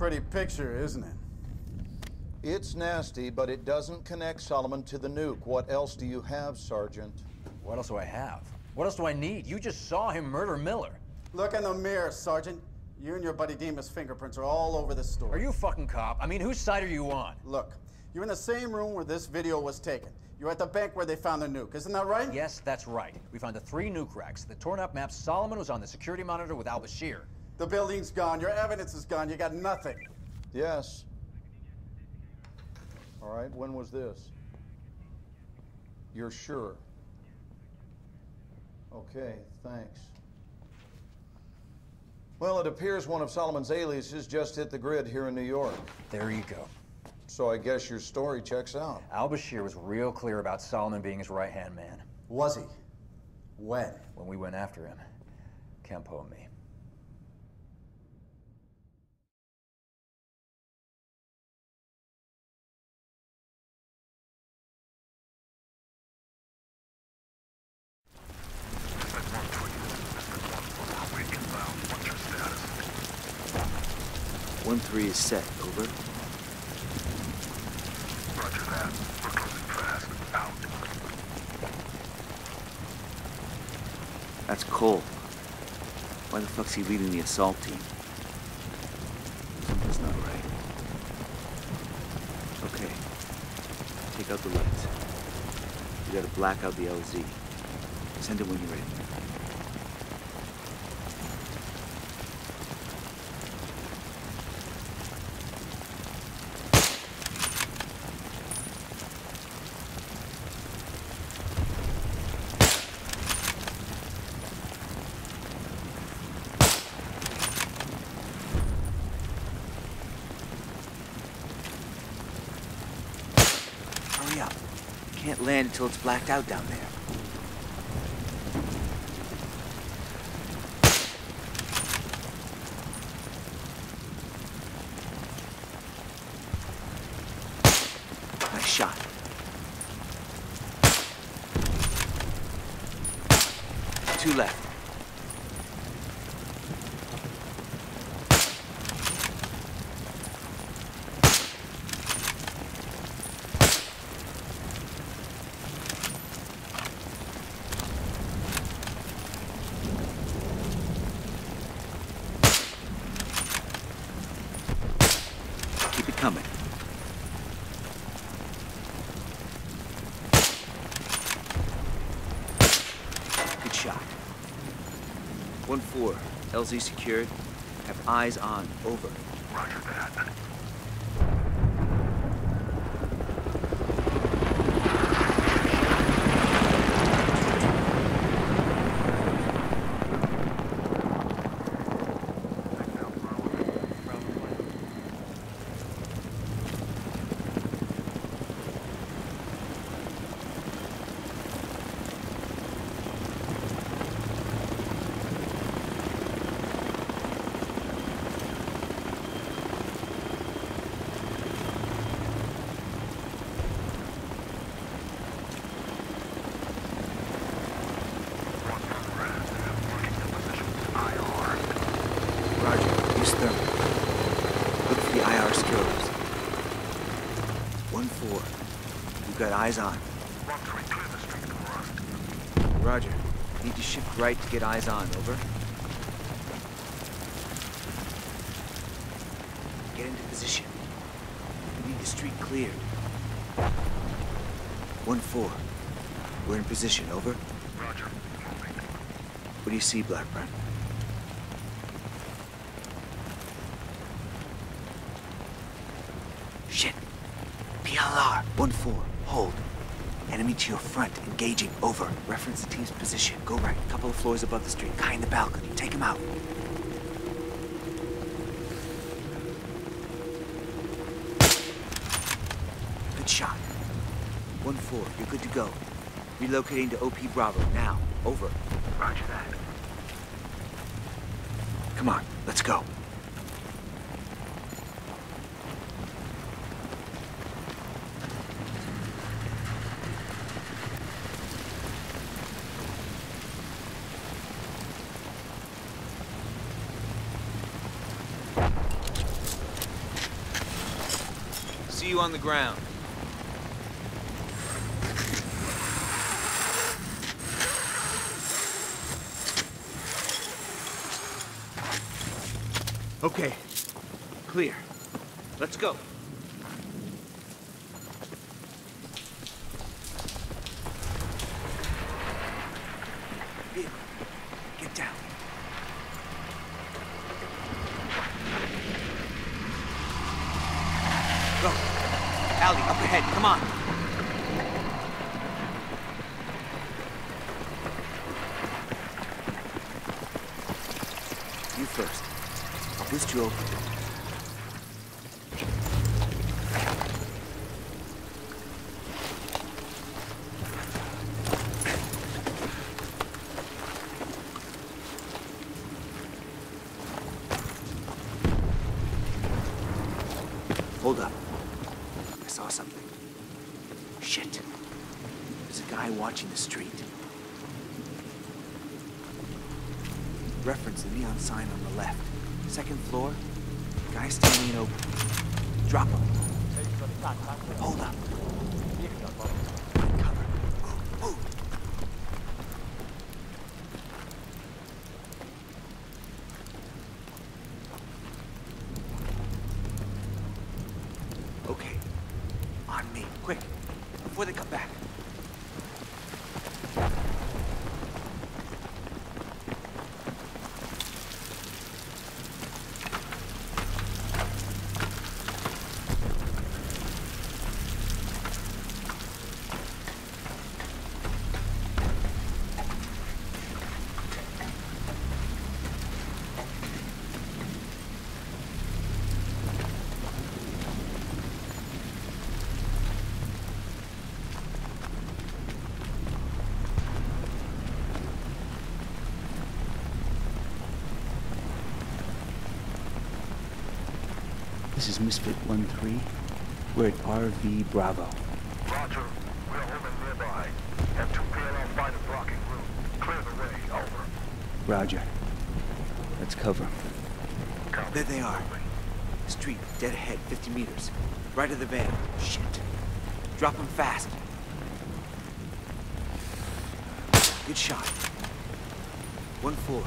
pretty picture, isn't it? It's nasty, but it doesn't connect Solomon to the nuke. What else do you have, Sergeant? What else do I have? What else do I need? You just saw him murder Miller. Look in the mirror, Sergeant. You and your buddy Demas' fingerprints are all over this story. Are you a fucking cop? I mean, whose side are you on? Look, you're in the same room where this video was taken. You're at the bank where they found the nuke. Isn't that right? Yes, that's right. We found the 3 nuke racks, the torn-up map. Solomon was on the security monitor with Al-Bashir. The building's gone. Your evidence is gone. You got nothing. Yes. All right, when was this? You're sure? Okay, thanks. Well, it appears one of Solomon's aliases just hit the grid here in New York. There you go. So I guess your story checks out. Al-Bashir was real clear about Solomon being his right-hand man. Was he? When? When we went after him. Kampo and me. One-3 is set, over. Roger that. We're closing fast. Out. That's Cole. Why the fuck's he leading the assault team? Something's not right. Okay. Take out the lights. You gotta black out the LZ. Send it when you're ready. Can't land until it's blacked out down there. Nice shot. Two left. Coming. Good shot. 1-4. LZ secured. Have eyes on. Over. Roger that. Got eyes on. Roger. Need to shift right to get eyes on. Over. Get into position. We need the street cleared. 1-4. We're in position. Over. Roger. What do you see, Blackburn? Shit. PLR. 1-4. Hold. Enemy to your front. Engaging. Over. Reference the team's position. Go right. Couple of floors above the street. Guy in the balcony. Take him out. Good shot. 1-4. You're good to go. Relocating to OP Bravo. Now. Over. Roger that. Come on. Let's go. See you on the ground. Okay, clear. Let's go. Get down. Go. Alley, up ahead, come on. Boost you over. Hold up. I saw something. Shit. There's a guy watching the street. Reference the neon sign on the left. Second floor, guy standing in open. Drop him. Hold up. Find cover. Move. Okay. On me, quick, before they come back. This is Misfit 13. We're at RV Bravo. Roger. We're holding nearby. Have two parallel fighters blocking room. Clear the way. Over. Roger. Let's cover them. There they are. Street, dead ahead, 50 meters. Right of the van. Shit. Drop them fast. Good shot. One floor.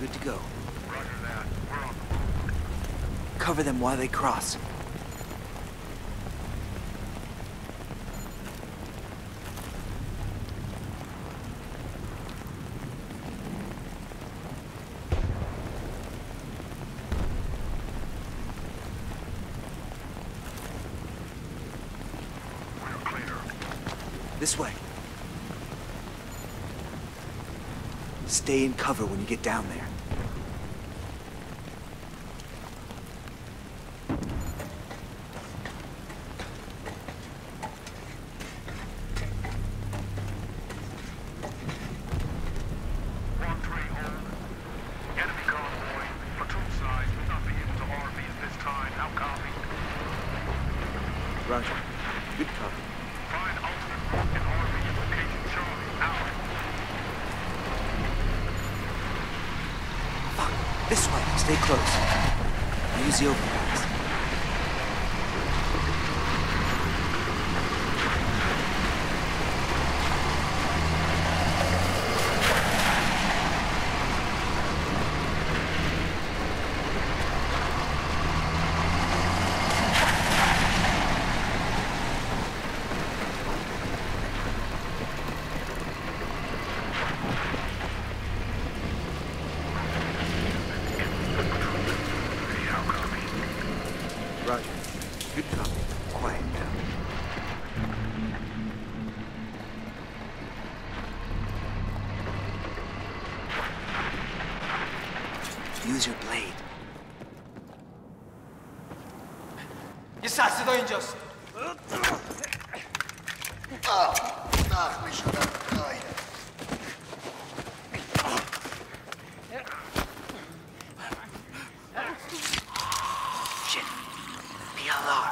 Good to go. Roger that. We're on the move. Cover them while they cross. We're clear. This way. Stay in cover when you get down there. Roger. Good copy. Find ultimate and RV at location Charlie. Out. Fuck. This way. Stay close. Use the overpass. Use your blade. We should have died. Shit. PLR.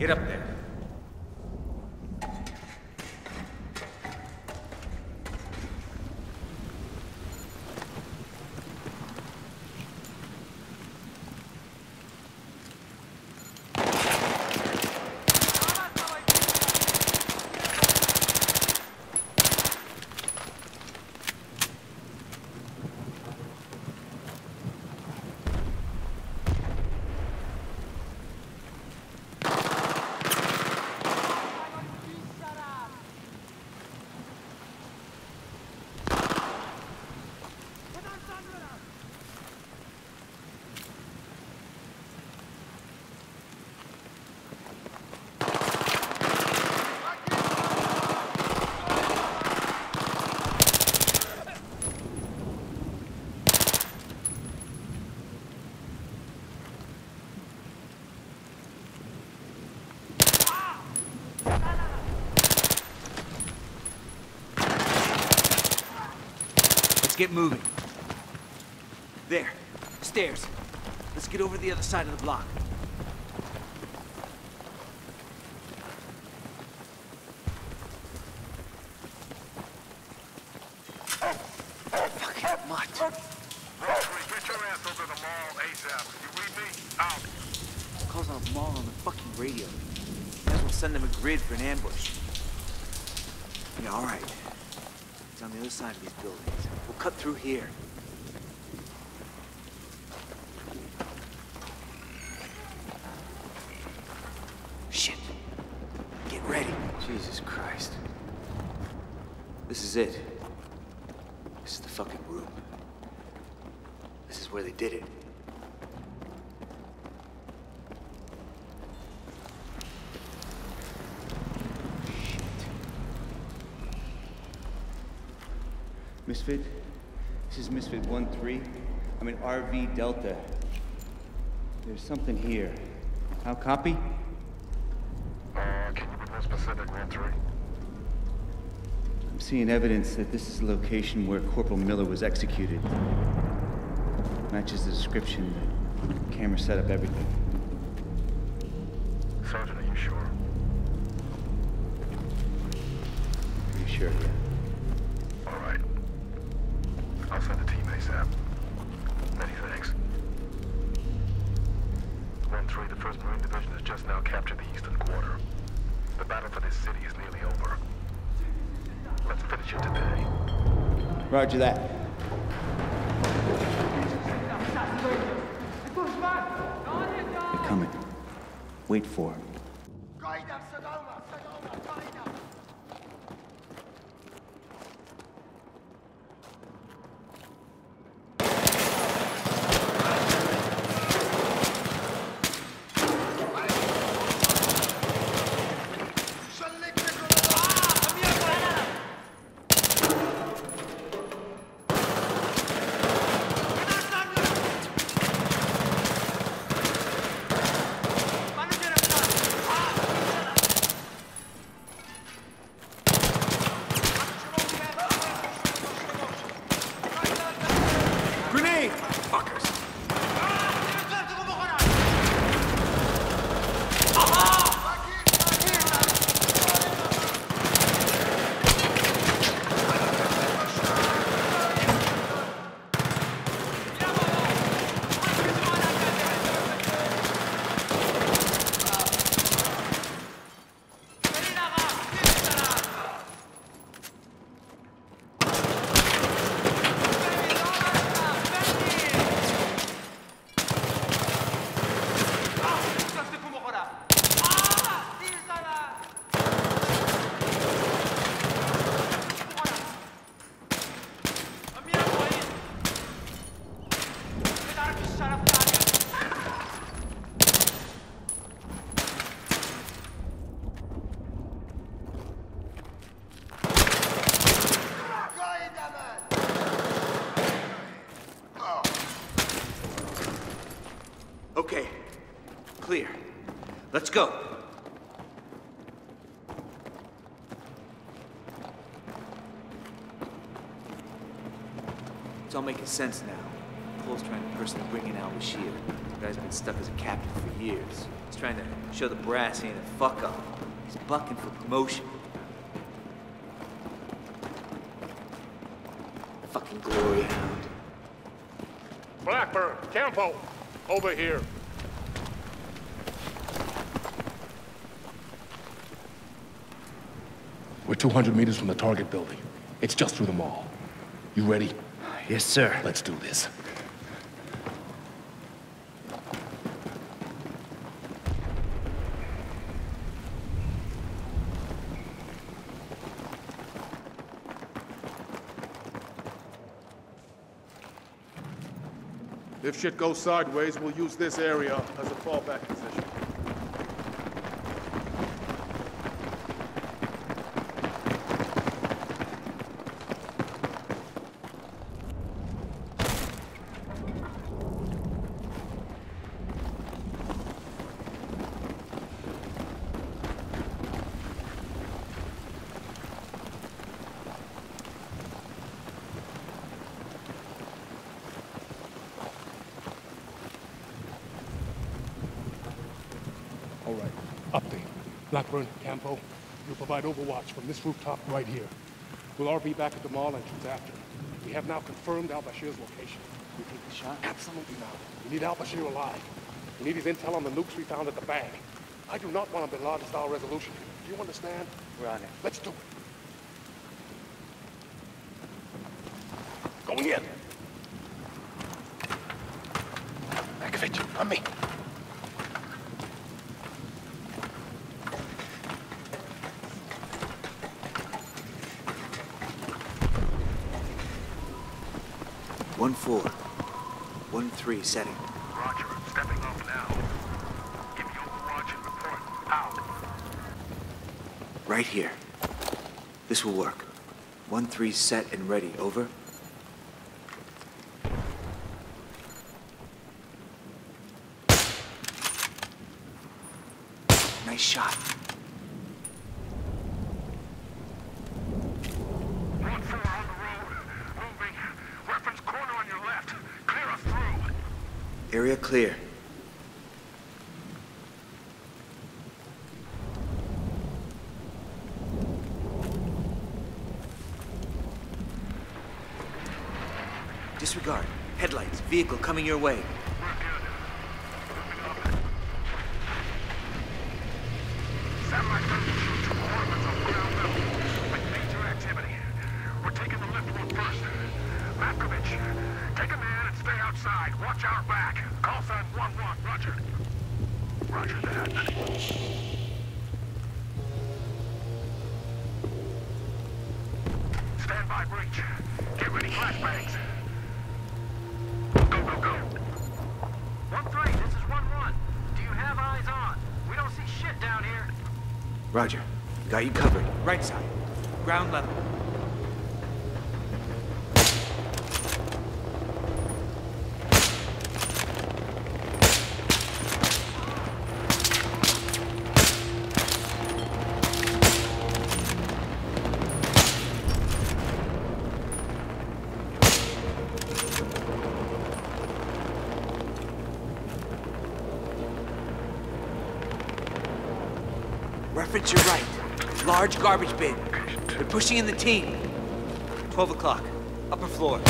Get up there. Get moving. There. Stairs. Let's get over the other side of the block. Fucking mutt. Rory, get your ass over the mall ASAP. You read me? Out. Calls on a mall on the fucking radio. Might as well send them a grid for an ambush. Yeah, all right. It's on the other side of these buildings. We'll cut through here. Shit. Get ready. Jesus Christ. This is it. This is the fucking room. This is where they did it. Shit. Misfit? This is Misfit 1-3. I'm in RV Delta. There's something here. How copy? Can you be more specific, 1-3? I'm seeing evidence that this is the location where Corporal Miller was executed. Matches the description. The camera set up everything. Sergeant, are you sure? Pretty sure, yeah. Roger that. They're coming. Wait for them. Let's go. It's all making sense now. Cole's trying to personally bring in Al-Bashir. The guy's been stuck as a captain for years. He's trying to show the brass he ain't a fuck-up. He's bucking for promotion. Fucking glory hound. Blackburn, Kampo, over here. We're 200 meters from the target building. It's just through the mall. You ready? Yes, sir. Let's do this. If shit goes sideways, we'll use this area as a fallback position. All right. Update. Blackburn, Campo, you'll provide overwatch from this rooftop right here. We'll RV back at the mall entrance after. We have now confirmed Al-Bashir's location. You take the shot? Absolutely not. We need Al-Bashir alive. We need his intel on the nukes we found at the bank. I do not want a Bin Laden-style resolution. Do you understand? We're on it. Let's do it. Going in. Makovich, on me. Four. 1-3 setting. Roger, stepping up now. Give me overwatch and report out. Right here. This will work. 1-3 set and ready. Over. Nice shot. Area clear. Disregard. Headlights. Vehicle coming your way. Roger. Got you covered. Right side. Ground level. Reference your right. Large garbage bin. They're pushing in the team. 12 o'clock. Upper floor.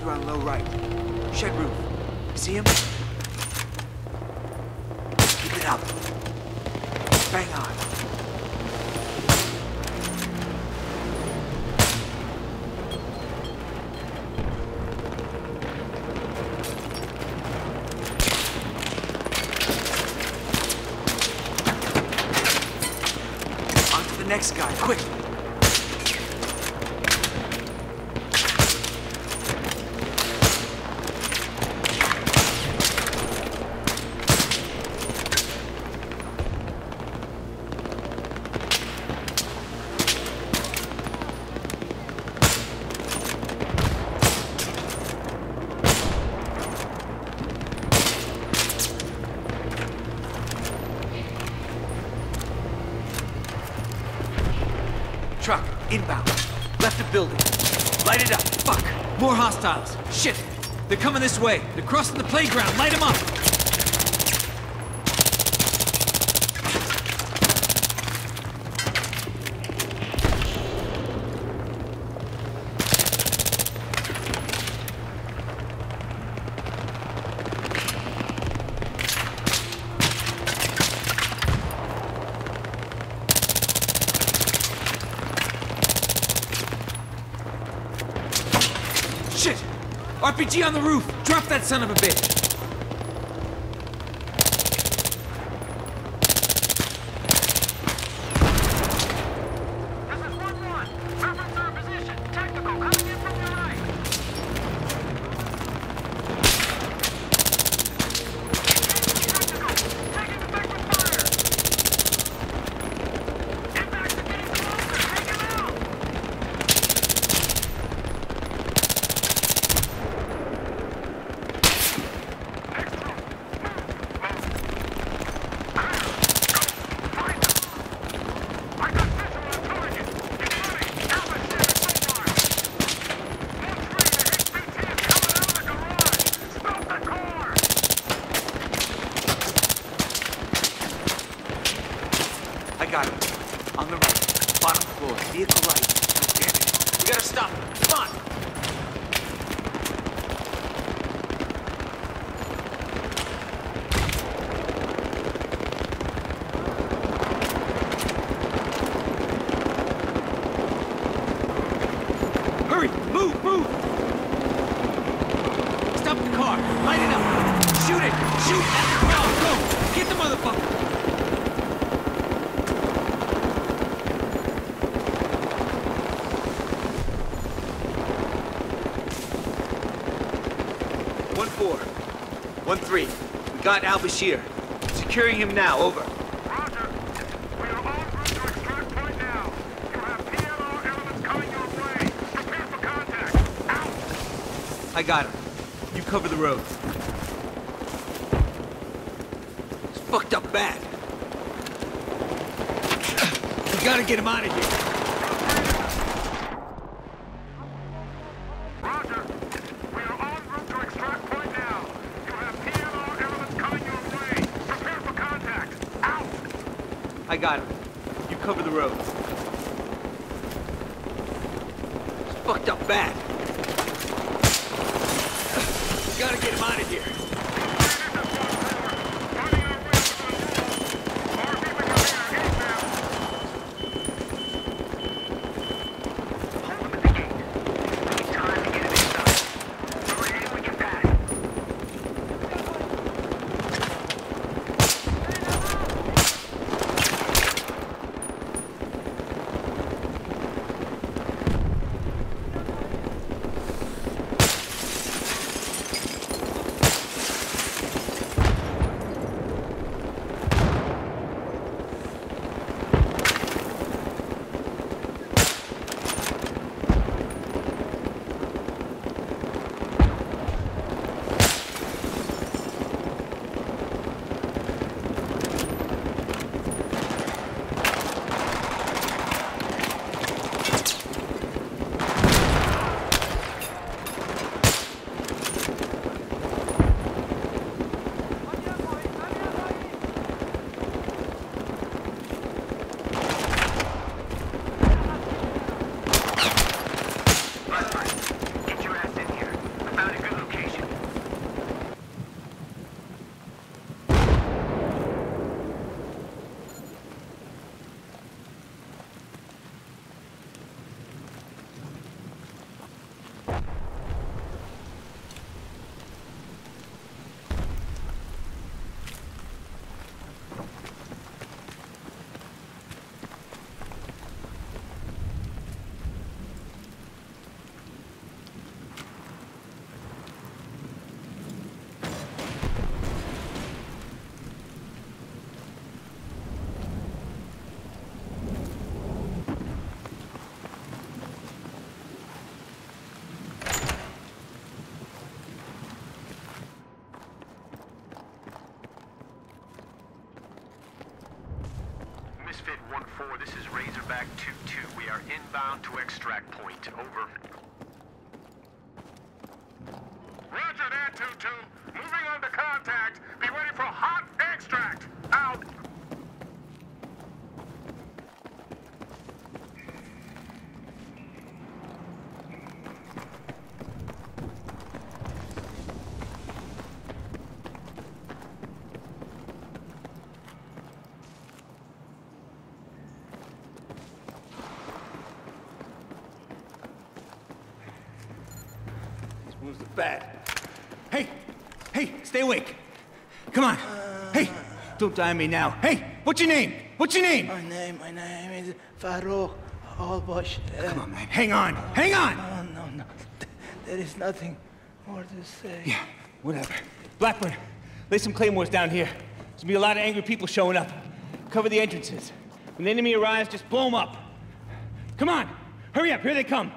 Could run low right. Shed roof. See him? Keep it up. Bang on. On to the next guy, quick. Inbound. Left of building. Light it up. Fuck. More hostiles. Shit. They're coming this way. They're crossing the playground. Light them up. RPG on the roof! Drop that son of a bitch! One Three, we got Al-Bashir. Securing him now, over. Roger. We are all through to extract point now. You have PLO elements coming your way. Prepare for contact. Out! I got him. You cover the road. It's fucked up bad. We gotta get him out of here. I got him. You cover the road. It's fucked up bad. We gotta get him out of here. 1-4, this is Razorback 2-2. We are inbound to extract point. Over. Roger that, 2-2. Moving on to contact. Be ready for hot extract. Out. Stay awake. Come on. Hey, don't die on me now. Hey, what's your name? What's your name? My name is Farouk Albosh. Come on, man. Hang on. Hang on. No. There is nothing more to say. Yeah, whatever. Blackburn, lay some claymores down here. There's gonna be a lot of angry people showing up. Cover the entrances. When the enemy arrives, just blow them up. Come on. Hurry up. Here they come.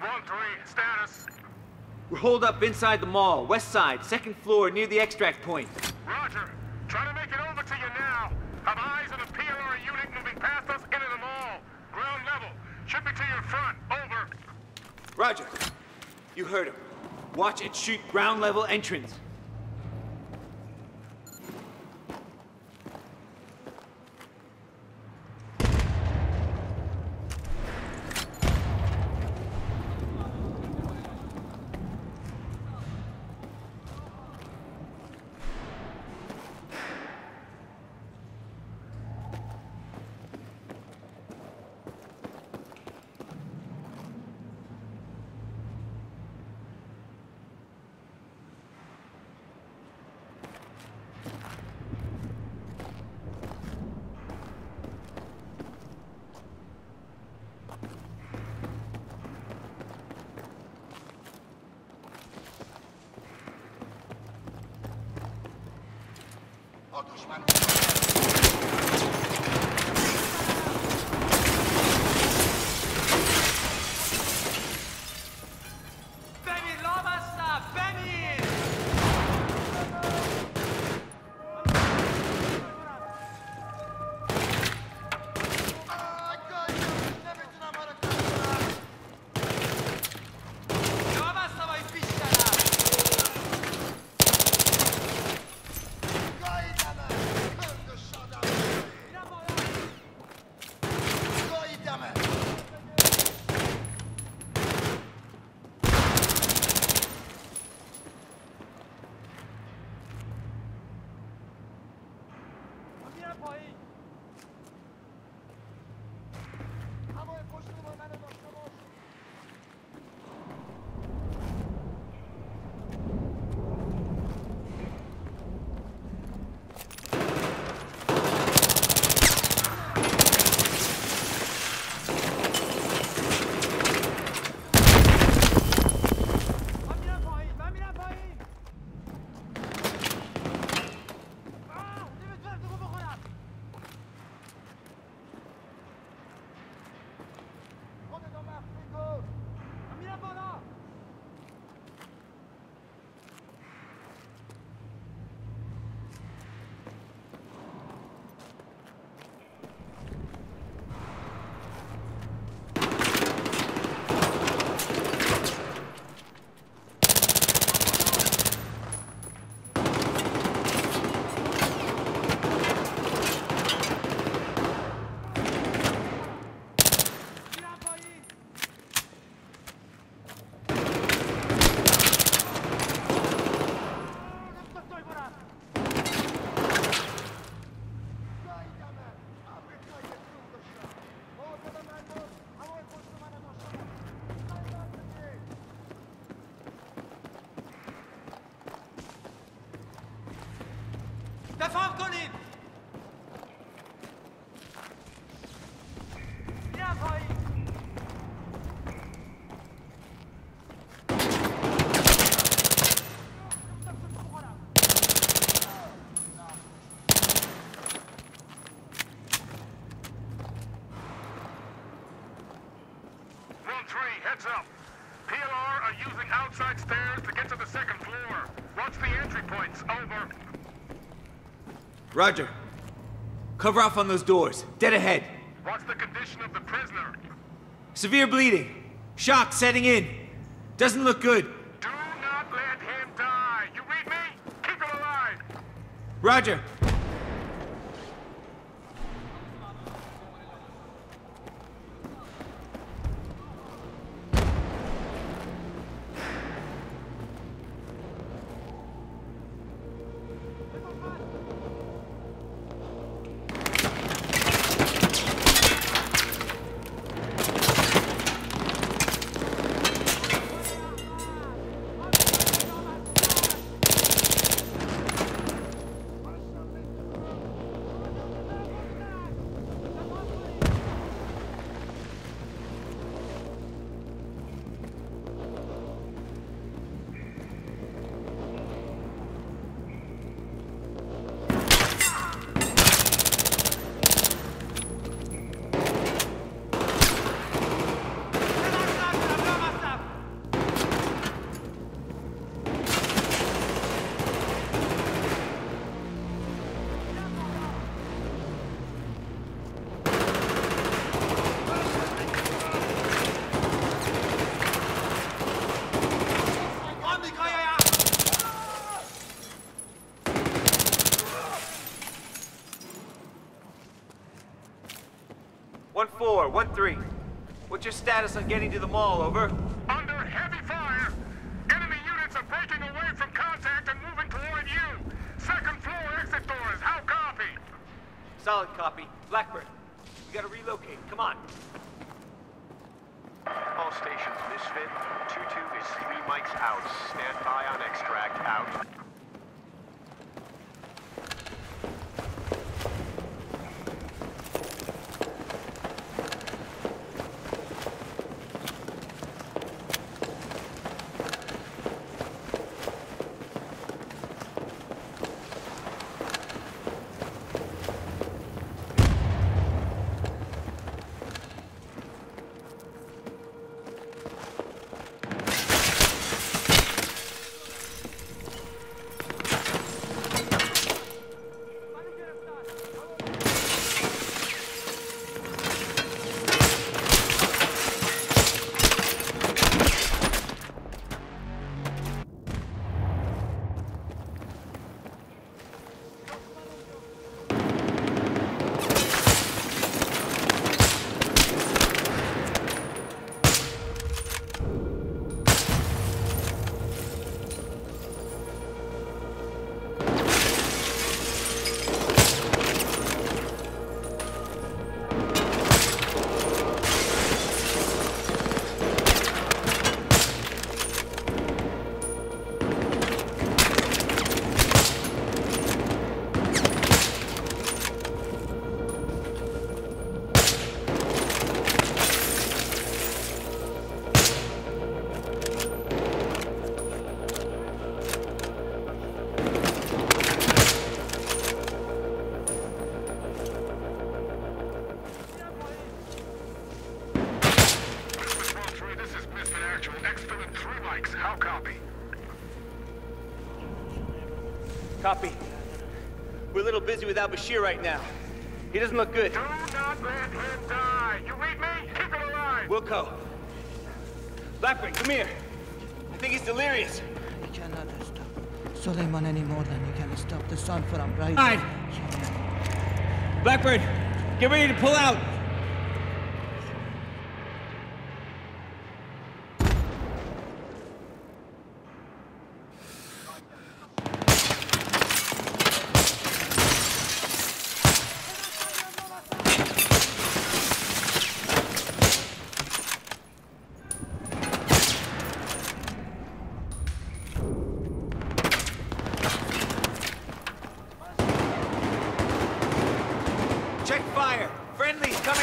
1-3, status. We're holed up inside the mall, west side, second floor, near the extract point. Roger. Try to make it over to you now. Have eyes on a PLR unit moving past us into the mall. Ground level. Should be to your front. Over. Roger. You heard him. Watch and shoot ground level entrance. Up. PLR are using outside stairs to get to the second floor. Watch the entry points. Over. Roger. Cover off on those doors. Dead ahead. What's the condition of the prisoner? Severe bleeding. Shock setting in. Doesn't look good. Do not let him die. You read me? Keep him alive. Roger. One three. What's your status on getting to the mall, over? Under heavy fire. Enemy units are breaking away from contact and moving toward you. Second floor exit doors, how copy? Solid copy. Blackburn, we gotta relocate, come on. All stations, Misfit. 2-2 is 3 mics out. Stand by on extract, out. Copy. We're a little busy with Al-Bashir right now. He doesn't look good. Do not let him die. You read me? Keep him alive. We'll go. Blackburn, come here. I think he's delirious. You cannot stop Suleiman any more than you can stop the sun from rising. All right. Blackburn, get ready to pull out. Check fire! Friendly's coming!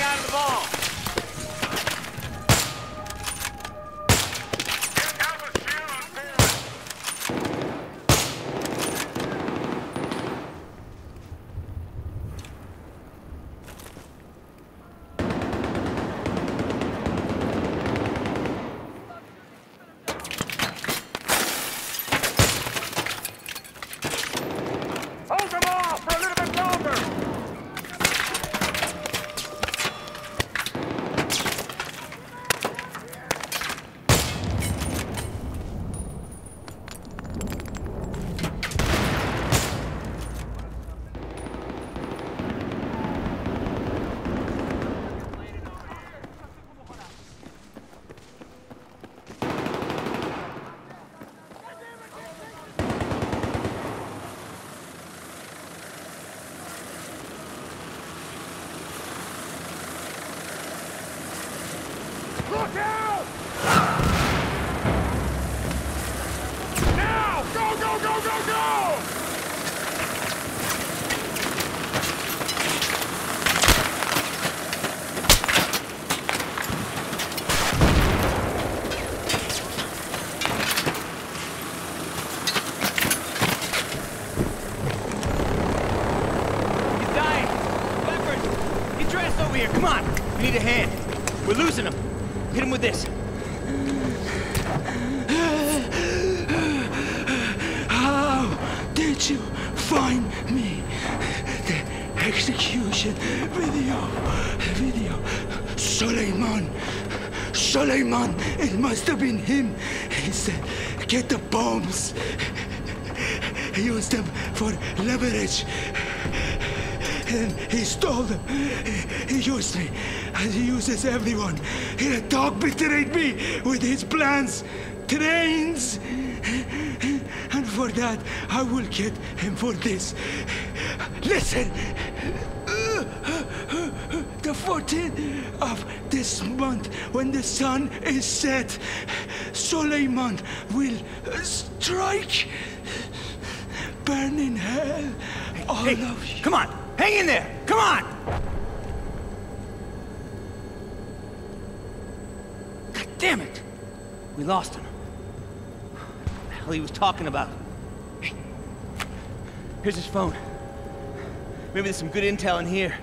Go, go, go! He's dying. Blackburn, get dressed over here. Come on. We need a hand. We're losing him. Hit him with this. You find me. The execution video. Suleiman, it must have been him. He said, get the bombs. Use them for leverage. And he stole them. He used me. And he uses everyone. He the dog betrayed me with his plans. Trains. And for that, I will get him for this. Listen! The 14th of this month, when the sun is set, Suleiman will strike. Burn in hell, all of you. Come on! Hang in there! Come on! God damn it! We lost him. He was talking about. Here's his phone. Maybe there's some good intel in here.